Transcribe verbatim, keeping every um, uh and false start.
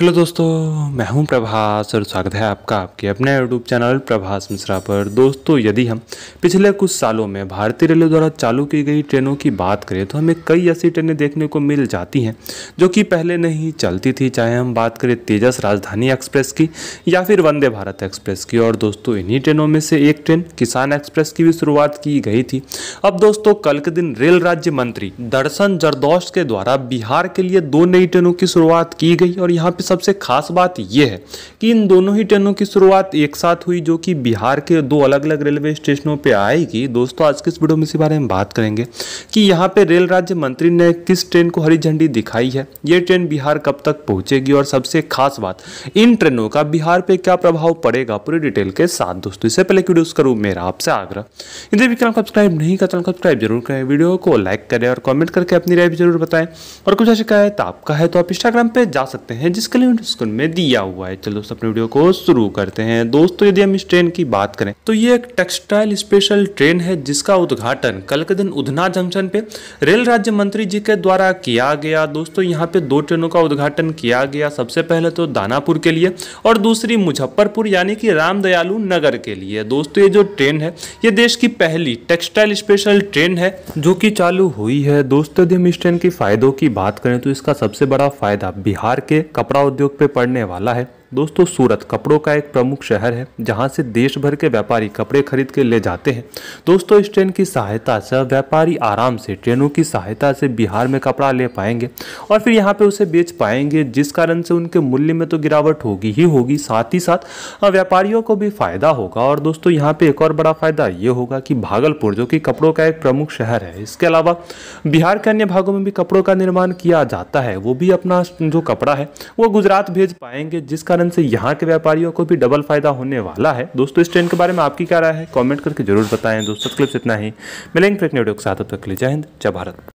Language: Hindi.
हेलो दोस्तों, मैं हूं प्रभास और स्वागत है आपका आपके अपने यूट्यूब चैनल प्रभास मिश्रा पर। दोस्तों, यदि हम पिछले कुछ सालों में भारतीय रेलवे द्वारा चालू की गई ट्रेनों की बात करें तो हमें कई ऐसी ट्रेनें देखने को मिल जाती हैं जो कि पहले नहीं चलती थी, चाहे हम बात करें तेजस राजधानी एक्सप्रेस की या फिर वंदे भारत एक्सप्रेस की। और दोस्तों, इन्हीं ट्रेनों में से एक ट्रेन किसान एक्सप्रेस की भी शुरुआत की गई थी। अब दोस्तों, कल के दिन रेल राज्य मंत्री दर्शन जरदौश के द्वारा बिहार के लिए दो नई ट्रेनों की शुरुआत की गई और यहाँ सबसे खास बात यह है कि इन दोनों ही ट्रेनों की शुरुआत एक साथ हुई, जो कि बिहार के दो अलग अलग रेलवे स्टेशनों पे आएगी। दोस्तों, आज के इस वीडियो में इसी बारे में बात करेंगे कि यहाँ पे रेल राज्य मंत्री ने किस ट्रेन को हरी झंडी दिखाई है, ये ट्रेन बिहार कब तक पहुंचेगी और सबसे खास बात इन ट्रेनों का बिहार पे क्या प्रभाव पड़ेगा, पूरी डिटेल के साथ। दोस्तों, इससे पहले वीडियो करूँ मेरा आपसे आग्रह, यदि भी चैनल सब्सक्राइब नहीं करता सब्सक्राइब जरूर करें, वीडियो को लाइक करें और कॉमेंट करके अपनी राय जरूर बताएं। और कुछ शिकायत आपका है तो आप इंस्टाग्राम पे जा सकते हैं जिस डिस्क्रिप्शन में दिया हुआ है। चलो अपने वीडियो को शुरू करते हैं। दोस्तों, यदि हम इस ट्रेन की बात करें तो ये एक टेक्सटाइल स्पेशल ट्रेन है जिसका उद्घाटन कल के दिन उधना जंक्शन पे रेल राज्य मंत्री जी के द्वारा किया गया। दोस्तों, यहाँ पे दो ट्रेनों का उद्घाटन किया गया, सबसे पहले तो दानापुर के लिए और दूसरी मुजफ्फरपुर यानी कि राम दयालु नगर के लिए। दोस्तों, ये जो ट्रेन है ये देश की पहली टेक्सटाइल स्पेशल ट्रेन है जो की चालू हुई है। दोस्तों, यदि हम इस ट्रेन के फायदों की बात करें तो इसका सबसे बड़ा फायदा बिहार के कपड़ा उद्योग पे पड़ने वाला है। दोस्तों, सूरत कपड़ों का एक प्रमुख शहर है जहां से देश भर के व्यापारी कपड़े खरीद के ले जाते हैं। दोस्तों, इस ट्रेन की सहायता से व्यापारी आराम से ट्रेनों की सहायता से बिहार में कपड़ा ले पाएंगे और फिर यहां पे उसे बेच पाएंगे, जिस कारण से उनके मूल्य में तो गिरावट होगी ही होगी, साथ ही साथ व्यापारियों को भी फायदा होगा। और दोस्तों, यहाँ पे एक और बड़ा फायदा ये होगा कि भागलपुर जो कि कपड़ों का एक प्रमुख शहर है, इसके अलावा बिहार के अन्य भागों में भी कपड़ों का निर्माण किया जाता है, वो भी अपना जो कपड़ा है वो गुजरात भेज पाएंगे, जिस से यहाँ के व्यापारियों को भी डबल फायदा होने वाला है। दोस्तों, इस ट्रेन के बारे में आपकी क्या राय है, कमेंट करके जरूर बताएं। दोस्तों, क्लिप्स इतना ही, मिलेंगे फिर नए वीडियो के साथ, तब तक के लिए जय हिंद जय भारत।